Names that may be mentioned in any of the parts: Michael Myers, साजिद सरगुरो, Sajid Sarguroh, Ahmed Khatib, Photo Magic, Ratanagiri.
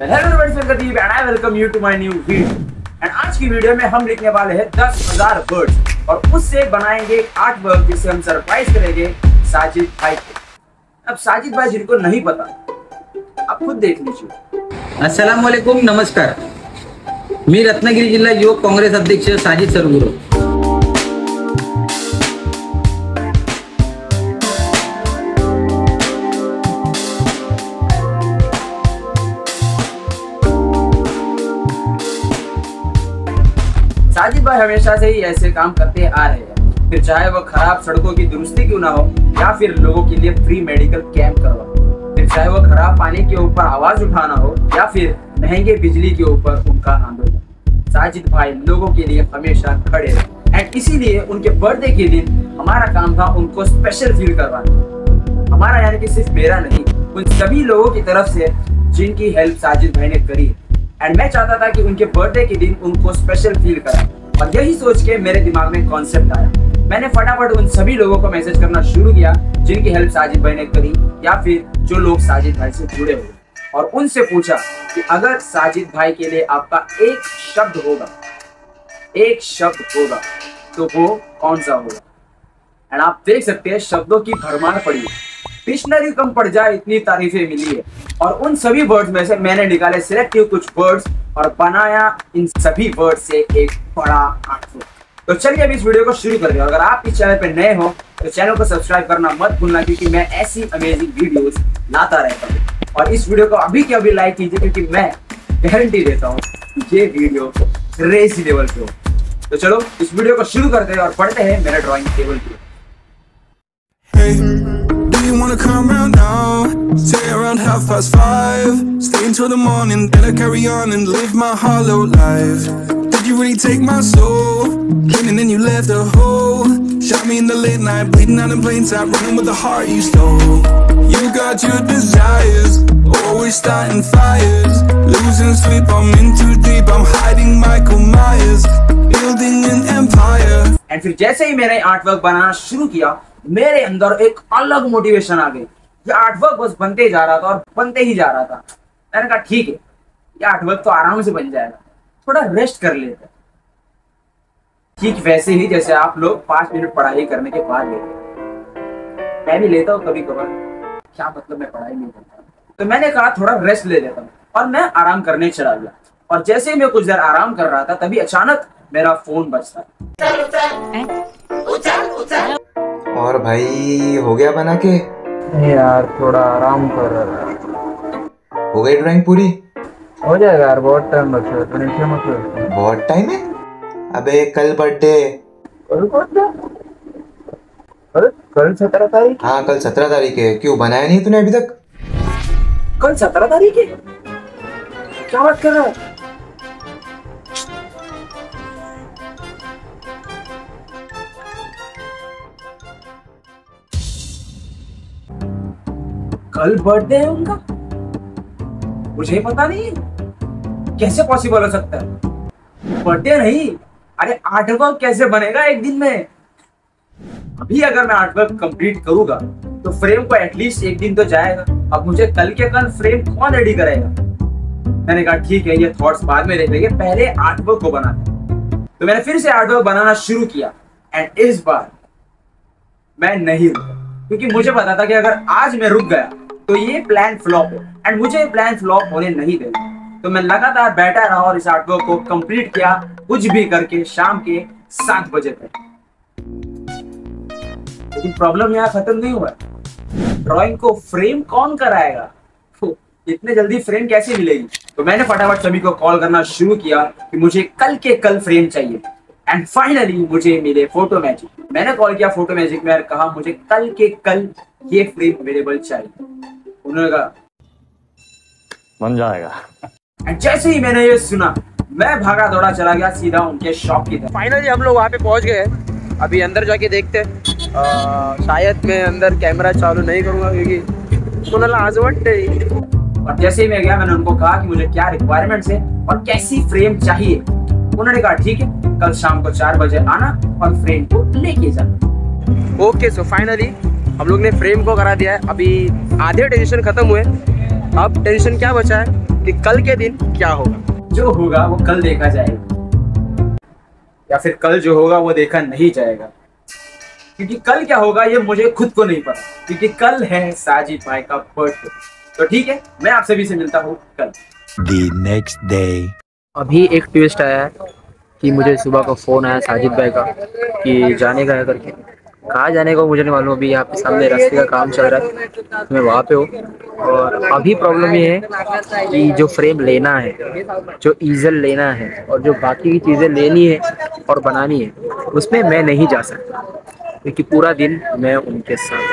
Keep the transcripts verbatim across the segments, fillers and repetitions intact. Hello and I welcome you to my new video. And आज की video में हम लिखने वाले हैं दस हजार वर्ड्स और उससे बनाएंगे आठ वर्ड जिससे हम सरप्राइज करेंगे साजिद भाई को। अब साजिद भाई जिनको नहीं पता आप खुद देख लीजिए। अस्सलाम वालेकुम, नमस्कार। मी रत्नागिरी जिल्हा युवक काँग्रेस अध्यक्ष साजिद सरगुरो। साजिद भाई हमेशा से ही ऐसे काम करते आ रहे हैं, फिर चाहे वह खराब सड़कों की दुरुस्ती क्यों ना हो या फिर लोगों के लिए फ्री मेडिकल कैंप करवाओ, फिर चाहे वह खराब पानी के ऊपर आवाज उठाना हो या फिर महंगे बिजली के ऊपर उनका आंदोलन। साजिद भाई लोगों के लिए हमेशा खड़े रहे एंड इसीलिए उनके बर्थडे के दिन हमारा काम था उनको स्पेशल फील करवाना। हमारा यानी कि सिर्फ मेरा नहीं, उन सभी लोगों की तरफ से जिनकी हेल्प साजिद भाई ने करी एंड मैं चाहता था कि उनके बर्थडे के दिन उनको स्पेशल फील कराएं और यही सोच के मेरे दिमाग में कॉन्सेप्ट आया। मैंने फटाफट उन सभी लोगों को मैसेज करना शुरू किया जिनकी हेल्प साजिद भाई ने करी या फिर जो लोग साजिद भाई से जुड़े हुए और उनसे पूछा कि अगर साजिद भाई के लिए आपका एक शब्द होगा, एक शब्द होगा तो वो कौन सा होगा। एंड आप देख सकते हैं शब्दों की भरमार पड़ी है, डिक्शनरी कम पड़ जाए इतनी तारीफें मिली है और उन सभी वर्ड्स में से मैंने निकाले सिलेक्टिव कुछ वर्ड्स और बनाया इन सभी वर्ड से एक बड़ा आर्टवर्क। तो चलिए अब इस वीडियो को शुरू करते हैं। अगर आप इस चैनल पर नए हो तो चैनल को सब्सक्राइब करना मत भूलना क्योंकि मैं ऐसी अमेजिंग वीडियोस लाता रहता हूँ और इस वीडियो को अभी के अभी लाइक कीजिए क्योंकि मैं गारंटी देता हूँ ये वीडियो क्रेजी लेवल पे हो। तो चलो इस वीडियो को शुरू करते हैं और पढ़ते हैं मेरे ड्रॉइंग टेबल पे। You wanna come round now, stay around half past five, stay until the morning, then I carry on and live my hollow life. Did you really take my soul, and then you left a hole, shot me in the late night, bleeding out in plain sight, running with the heart you stole. You got your desires, always starting fires, losing sleep, I'm in too deep, I'm hiding Michael Myers, building an empire. And फिर जैसे ही मैंने artwork बनाना शुरू किया मेरे अंदर एक अलग motivation आ गई। ये आर्टवर्क बस बनते जा रहा था और बनते ही जा रहा था। मैंने कहा ठीक है ये आर्टवर्क तो आराम से बन जाएगा, थोड़ा रेस्ट कर लेते हैं। ठीक वैसे ही जैसे आप लोग पांच मिनट पढ़ाई करने के बाद लेते हैं, मैं भी लेता हूँ कभी कभार, क्या मतलब मैं पढ़ाई नहीं करता। तो मैंने कहा थोड़ा रेस्ट ले लेता हूँ और मैं आराम करने चला गया और जैसे ही मैं कुछ देर आराम कर रहा था तभी अचानक मेरा फोन बजता है। और भाई हो गया बना के? यार थोड़ा आराम कर रहा। हो गई ड्राइंग पूरी? हो जाएगा यार, बहुत टाइम बचा है, टेंशन मत लो। बहुत टाइम है? अबे कल बर्थडे। कल बर्थडे? कल कल सत्रह तारीख? हाँ कल सत्रह तारीख है, क्यों बनाया नहीं तूने अभी तक? कल सत्रह तारीख है? क्या बात कर रहा है? कल बर्थडे है उनका? मुझे पता नहीं कैसे पॉसिबल हो सकता है। बर्थडे नहीं, अरे आर्टवर्क कैसे बनेगा एक दिन में? अभी अगर मैं आर्टवर्क कंप्लीट करूंगा तो फ्रेम को एटलीस्ट एक दिन तो जाएगा। अब मुझे कल के कल फ्रेम कौन रेडी करेगा? मैंने कहा ठीक है ये थॉट्स बाद में देख लेंगे, पहले आर्टवर्क को बनाते। तो मैंने फिर से आर्टवर्क बनाना शुरू किया एंड इस बार मैं नहीं रुका क्योंकि मुझे पता था कि अगर आज मैं रुक गया तो ये प्लान फ्लॉप हो एंड मुझे प्लान फ्लॉप होने नहीं देना। तो मैं लगातार बैठा रहा और इस आर्टवर्क को कंप्लीट किया कुछ भी करके शाम के सात बजे तक। लेकिन प्रॉब्लम यहाँ खत्म नहीं हुआ, ड्राइंग को फ्रेम कौन कराएगा? इतने जल्दी फ्रेम कैसे मिलेगी? तो मैंने फटाफट सभी को कॉल करना शुरू किया कि मुझे कल के कल फ्रेम चाहिए एंड फाइनली मुझे मिले फोटो मैजिक। मैंने कॉल किया फोटो मैजिक में और कहा मुझे कल के कल ये फ्रेम अवेलेबल चाहिए। उन्होंने कहा बन जाएगा। जैसे ही मैंने ये सुना मैं भागा दौड़ा चला गया सीधा उनके शॉप की तरफ। फाइनली हम लोग वहाँ पे पहुँच गए, अभी अंदर जाके देखते हैं। शायद मैं अंदर कैमरा चालू नहीं करूँगा क्योंकि सोनाला आजवट नहीं। और जैसे ही मैं गया मैंने उनको कहा कि मुझे क्या रिक्वायरमेंट्स है और कैसी फ्रेम चाहिए। उन्होंने कहा ठीक है कल शाम को चार बजे आना और फ्रेम को लेके जाना। ओके सो फाइनली हम लोग ने फ्रेम को करा दिया है। अभी आधे टेंशन खत्म हुए, अब टेंशन क्या बचा है कि कल के दिन क्या होगा। जो होगा वो कल देखा जाएगा, या फिर कल जो होगा वो देखा नहीं जाएगा, क्योंकि कल क्या होगा ये मुझे खुद को नहीं पता, क्योंकि कल है साजिद भाई का बर्थडे। तो ठीक है, मैं आप सभी से मिलता हूँ कल। The next day। अभी एक ट्विस्ट आया है कि मुझे सुबह का फोन आया साजिद भाई का कि जाने का है करके। कहाँ जाने का मुझे नहीं मालूम, अभी यहाँ पे सामने रास्ते का काम चल रहा है, मैं वहाँ पे हूँ। और अभी प्रॉब्लम ये है कि जो फ्रेम लेना है, जो ईजल लेना है और जो बाकी की चीज़ें लेनी है और बनानी है, उसमें मैं नहीं जा सकता क्योंकि पूरा दिन मैं उनके साथ।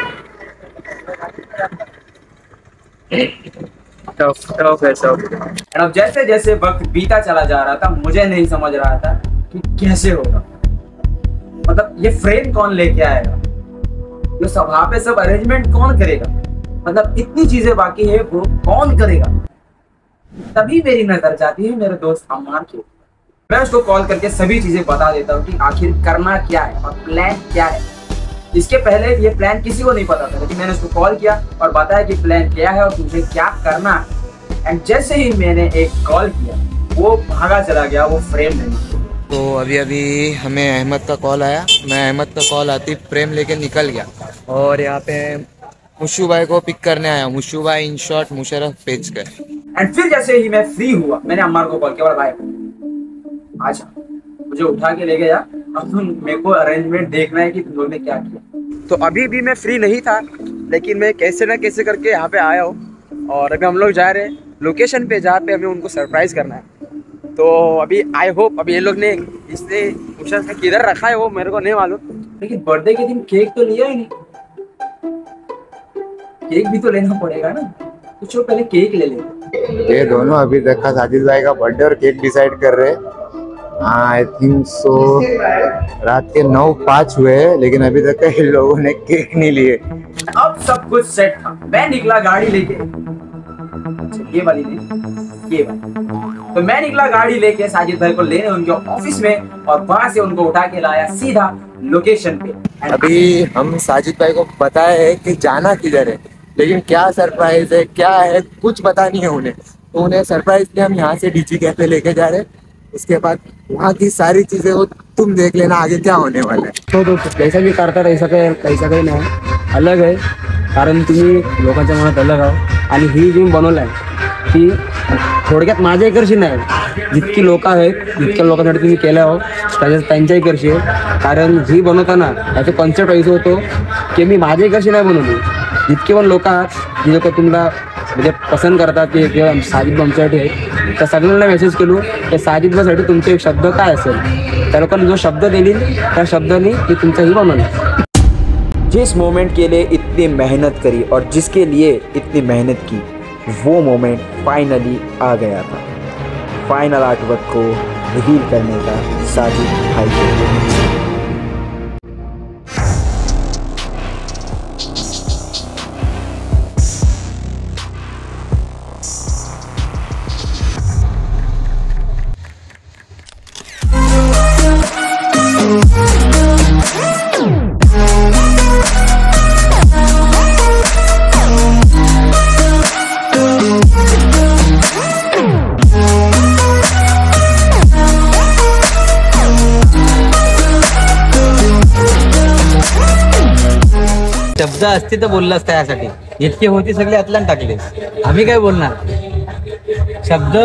टफ टफ है सब। एंड अब जैसे जैसे वक्त बीता चला जा रहा था, मुझे नहीं समझ रहा था कि कैसे होगा, मतलब ये फ्रेम कौन लेके आएगा, जो सब वहाँ पे सब अरेंजमेंट कौन करेगा, मतलब इतनी चीजें बाकी है वो कौन करेगा। तभी मेरी नजर जाती है मेरे दोस्त अम्मान के। मैं उसको कॉल करके सभी चीजें बता देता हूँ कि आखिर करना क्या है और प्लान क्या है। इसके पहले ये प्लान किसी को नहीं पता था, लेकिन मैंने उसको कॉल किया और बताया कि प्लान क्या है और मुझे क्या करना है। एंड जैसे ही मैंने एक कॉल किया, वो भागा चला गया वो फ्रेम लेने। तो अभी अभी हमें अहमद का कॉल आया, मैं अहमद का कॉल आती फ्रेम लेके निकल गया। और यहाँ पे मुशू भाई को पिक करने आया, मुशू भाई इन शॉर्ट मुशर्रफ पेज गए। एंड फिर जैसे ही मैं फ्री हुआ, मैंने अम्मार को कॉल किया, भाई अच्छा मुझे उठा के ले गया, अब तुम मेरे को अरेंजमेंट देखना है कि तुम लोग ने क्या किया। तो अभी भी मैं फ्री नहीं था, लेकिन मैं कैसे ना कैसे करके यहाँ पे आया हूँ। और अभी हम लोग जा रहे हैं लोकेशन पे जहाँ पे हमें उनको सरप्राइज करना है। तो अभी आई होप अभी ये लोग ने इसने मुशर्रफ में किधर रखा है वो मेरे को नहीं मालूम, लेकिन बर्थडे के दिन केक तो लिया ही नहीं, केक भी तो लेना पड़ेगा ना। कुछ पहले केक ले लेंगे। ये दोनों अभी देखा साजिद भाई का बर्थडे और केक डिसाइड कर रहे हैं। आई थिंक सो रात के नौ पाँच हुए, लेकिन अभी तक इन लोगों ने केक नहीं लिए। अब सब कुछ सेट था, मैं निकला गाड़ी लेके, ये वाली नहीं ये वाली। तो मैं निकला गाड़ी लेके साजिद भाई को लेने उनके ऑफिस में, और वहाँ से उनको उठा के लाया सीधा लोकेशन पे। अभी हम साजिद भाई को बताया है कि जाना किधर है, लेकिन क्या सरप्राइज है क्या है कुछ पता नहीं है उन्हें। तो उन्हें सरप्राइज के हम यहाँ से डीजी कैफे लेके जा रहे हैं, उसके बाद वहाँ की सारी चीजें वो तुम देख लेना आगे क्या होने वाला है। तो दोस्त जैसा भी करता तैसा काही तैसा काही नाही, अलग आहे कारण तुम्ही लोकांच्या मनात अलग आहो। आणि ही जी बनवलं आहे की थोडक्यात माझ्या इकडची नाही, जितकी लोक आहेत जितक्या लोकांसाठी तुम्ही केलं आहो त्याच्यात त्यांच्या इकडची आहे। कारण ही बनवताना याचा कॉन्सेप्ट ऐसा होतो की मी माझ्या इकडची नाही बनवली, जितके पण लोक आहात जी लोक तुम्हाला म्हणजे पसंत करतात की किंवा साजिद आमच्यासाठी आहे, त्या सगळ्यांना मेसेज केलो की साजिदसाठी तुमचे एक शब्द काय असेल, त्या लोकांनी जो शब्द दिली त्या शब्दाने की तुमचा हिरो बनला। जिस मोमेंट के लिए इतनी मेहनत करी और जिसके लिए इतनी मेहनत की, वो मोमेंट फाइनली आ गया था। फाइनल आर्टवर्क को रिवील करने का साजिद भाई को। शब्द असते तर बोललास, त्यासाठी जितके होते सगळे आतला टाकले, आम्ही काय बोलणार। शब्द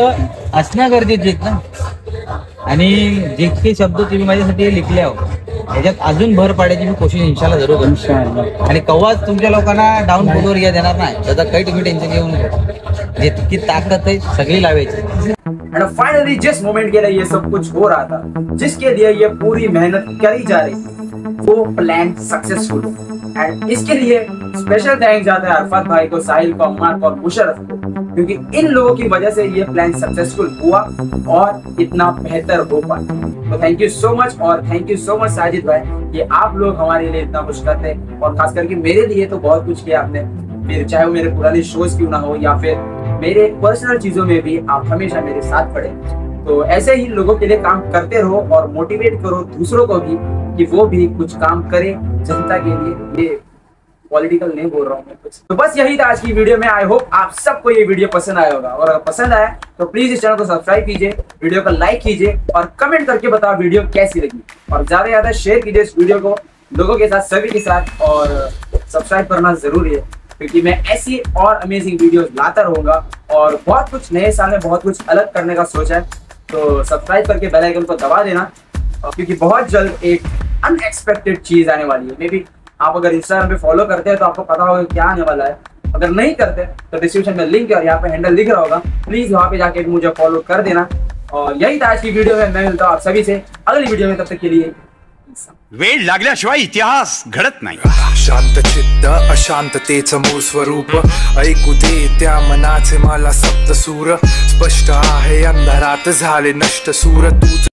असणं गरजेचे आहेत ना, आणि जितके शब्द तुम्ही माझ्यासाठी लिखले आहो त्याच्यात अजून भर पाडायची मी कोशिश इंशाल्लाह जरूर करू। आणि कवाच तुमच्या लोकांना डाऊन फोलोवर घ्या देणार नाही, त्याचा काही तुम्ही टेन्शन घेऊ नका, जितकी ताकद आहे सगळी लावायची। एंड फाइनली जिस मोमेंट के लिए ये सब कुछ हो रहा था, जिसके लिए ये पूरी मेहनत करी जा रही, वो प्लान सक्सेसफुल। एंड इसके लिए स्पेशल थैंक्स जाता है अरफात भाई को, साहिल को, अम्मार को और मुशर्रफ को, क्योंकि इन लोगों की वजह से ये प्लान सक्सेसफुल हुआ और इतना बेहतर हो पाया। तो थैंक यू सो मच और thank you so much Sajid भाई, ये आप लोग हमारे लिए इतना कुछ करते हैं और खास करके मेरे लिए तो बहुत कुछ किया आपने। फिर चाहे वो मेरे पुराने शोज क्यों ना हो या फिर मेरे पर्सनल चीजों में भी आप हमेशा मेरे साथ खड़े। तो ऐसे ही लोगों के लिए काम करते रहो और मोटिवेट करो दूसरों को भी कि वो भी कुछ काम करें जनता के लिए। ये पॉलिटिकल नहीं बोल रहा हूँ मैं कुछ। तो बस यही था आज की वीडियो में। आई होप आप सबको ये वीडियो पसंद आया होगा, और अगर पसंद आया तो प्लीज इस चैनल को सब्सक्राइब कीजिए, वीडियो को लाइक कीजिए और कमेंट करके बताओ वीडियो कैसी लगी, और ज्यादा से ज्यादा शेयर कीजिए इस वीडियो को लोगों के साथ, सभी के साथ, और सब्सक्राइब करना जरूरी है क्योंकि मैं ऐसी और अमेजिंग वीडियो लाता रहूंगा और बहुत कुछ नए साल में बहुत कुछ अलग करने का सोचा है। तो सब्सक्राइब करके बेल आइकन को दबा देना क्योंकि बहुत जल्द एक अनएक्सपेक्टेड चीज आने वाली है। मे बी आप अगर इंस्टाग्राम पे फॉलो करते हैं तो आपको पता होगा क्या आने वाला है, अगर नहीं करते तो डिस्क्रिप्शन में लिंक है और यहाँ पे हैंडल दिख रहा होगा, प्लीज वहाँ पे जाके मुझे फॉलो कर देना। और यही था आज की वीडियो में, मैं मिलता हूँ आप सभी से अगली वीडियो में, तब तक के लिए वेळ लागल्याशिवाय इतिहास घडत नाही। शांत चित्त अशांततेच मूळ स्वरूप, ऐकू दे त्या मनाचे मला सप्तसूर, स्पष्ट आहे अंधारात झाले नष्ट सूर। तू